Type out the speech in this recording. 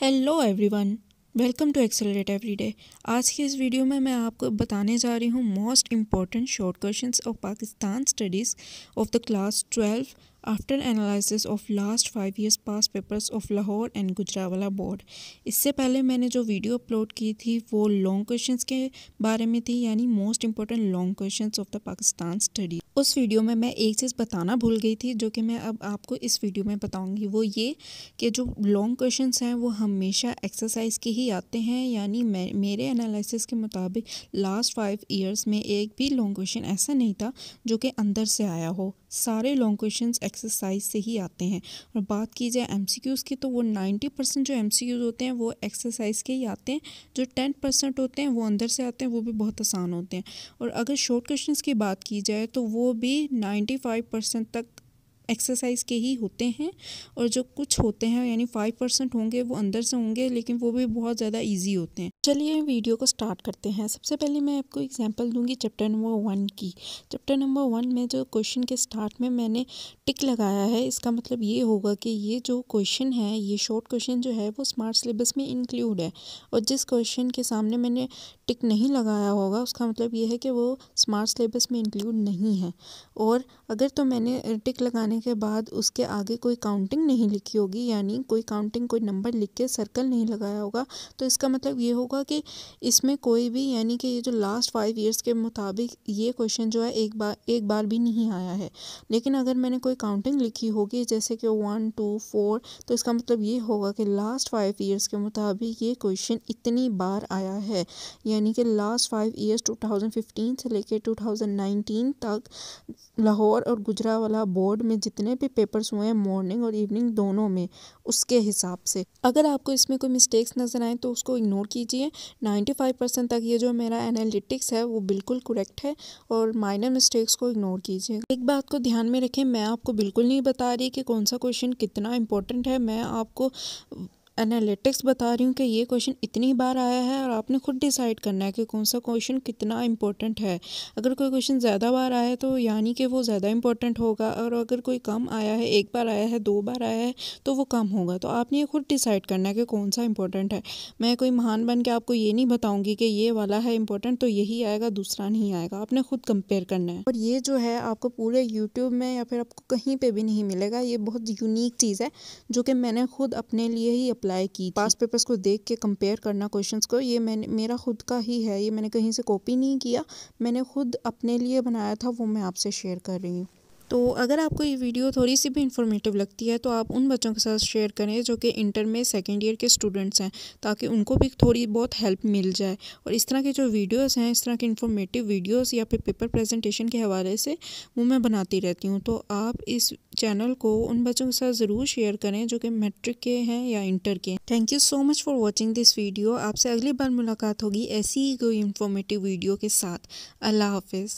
Hello everyone, welcome to accelerate everyday. आज की इस वीडियो में मैं आपको बताने जा रही हूँ most important short questions of Pakistan studies of the class 12 after analysis of last 5 years past papers of Lahore and Gujranwala board. इससे पहले मैंने जो वीडियो अपलोड की थी वो लॉन्ग क्वेश्चंस के बारे में थी, यानी most important long questions of the Pakistan studies. उस वीडियो में मैं एक चीज़ बताना भूल गई थी जो कि मैं अब आपको इस वीडियो में बताऊँगी, वो ये कि जो लॉन्ग क्वेश्चंस हैं वो हमेशा एक्सरसाइज के ही आते हैं, यानी मेरे एनालिसिस के मुताबिक लास्ट 5 ईयर्स में एक भी लॉन्ग क्वेश्चन ऐसा नहीं था जो कि अंदर से आया हो। सारे लॉन्ग क्वेश्चंस एक्सरसाइज से ही आते हैं। और बात की जाए एमसीक्यूज़ की तो वो 90% जो एमसीक्यूज़ होते हैं वो एक्सरसाइज के ही आते हैं, जो 10% होते हैं वो अंदर से आते हैं, वो भी बहुत आसान होते हैं। और अगर शॉर्ट क्वेश्चंस की बात की जाए तो वो भी 95% तक एक्सरसाइज के ही होते हैं, और जो कुछ होते हैं यानी 5% होंगे वो अंदर से होंगे, लेकिन वो भी बहुत ज़्यादा इजी होते हैं। चलिए वीडियो को स्टार्ट करते हैं। सबसे पहले मैं आपको एग्जांपल दूंगी चैप्टर नंबर 1 की। चैप्टर नंबर 1 में जो क्वेश्चन के स्टार्ट में मैंने टिक लगाया है, इसका मतलब ये होगा कि ये जो क्वेश्चन है, ये शॉर्ट क्वेश्चन जो है वो स्मार्ट सिलेबस में इंक्लूड है, और जिस क्वेश्चन के सामने मैंने टिक नहीं लगाया होगा उसका मतलब ये है कि वो स्मार्ट सिलेबस में इंक्लूड नहीं है। और अगर तो मैंने टिक लगाने के बाद उसके आगे कोई काउंटिंग नहीं लिखी होगी, यानी कोई नंबर लिख के सर्कल नहीं लगाया होगा, तो इसका मतलब ये होगा कि इसमें कोई भी, यानी कि ये जो लास्ट 5 ईयर्स के मुताबिक ये क्वेश्चन जो है एक बार भी नहीं आया है। लेकिन अगर मैंने कोई काउंटिंग लिखी होगी जैसे कि 1, 2, 4, तो इसका मतलब ये होगा कि लास्ट 5 ईयर्स के मुताबिक ये क्वेश्चन इतनी बार आया है, यानी कि लास्ट 5 ईयर्स 2015 से लेकर 2019 तक लाहौर और गुजरावाला बोर्ड में जितने भी पेपर्स हुए हैं मॉर्निंग और इवनिंग दोनों में, उसके हिसाब से। अगर आपको इसमें कोई मिस्टेक्स नज़र आए तो उसको इग्नोर कीजिए। 95% तक ये जो मेरा एनालिटिक्स है वो बिल्कुल करेक्ट है, और माइनर मिस्टेक्स को इग्नोर कीजिए। एक बात को ध्यान में रखें, मैं आपको बिल्कुल नहीं बता रही कि कौन सा क्वेश्चन कितना इंपॉर्टेंट है, मैं आपको एनालिटिक्स बता रही हूँ कि ये क्वेश्चन इतनी बार आया है और आपने खुद डिसाइड करना है कि कौन सा क्वेश्चन कितना इंपॉर्टेंट है। अगर कोई क्वेश्चन ज़्यादा बार आया है तो यानी कि वो ज़्यादा इंपॉर्टेंट होगा, और अगर कोई कम आया है, 1 बार आया है, 2 बार आया है, तो वो कम होगा। तो आपने ये खुद डिसाइड करना है कि कौन सा इंपॉर्टेंट है। मैं कोई महान बन के आपको ये नहीं बताऊँगी कि ये वाला है इंपॉर्टेंट तो यही आएगा, दूसरा नहीं आएगा। आपने खुद कंपेयर करना है, और ये जो है आपको पूरे यूट्यूब में या फिर आपको कहीं पर भी नहीं मिलेगा। ये बहुत यूनिक चीज़ है जो कि मैंने खुद अपने लिए ही अप्लाई की। पास्ट पेपर्स को देख के कंपेयर करना क्वेश्चंस को, ये मेरा खुद का ही है, ये मैंने कहीं से कॉपी नहीं किया, मैंने खुद अपने लिए बनाया था, वो मैं आपसे शेयर कर रही हूँ। तो अगर आपको ये वीडियो थोड़ी सी भी इन्फॉर्मेटिव लगती है तो आप उन बच्चों के साथ शेयर करें जो कि इंटर में 2nd ईयर के स्टूडेंट्स हैं, ताकि उनको भी थोड़ी बहुत हेल्प मिल जाए। और इस तरह के जो वीडियोस हैं, इस तरह के इन्फॉर्मेटिव वीडियोस या फिर पेपर प्रेजेंटेशन के हवाले से वो मैं बनाती रहती हूँ, तो आप इस चैनल को उन बच्चों के साथ ज़रूर शेयर करें जो कि मैट्रिक के हैं या इंटर के। Thank you so much for watching this video. आपसे अगली बार मुलाकात होगी ऐसी ही कोई इन्फॉर्मेटिव वीडियो के साथ। अल्लाह हाफिज़।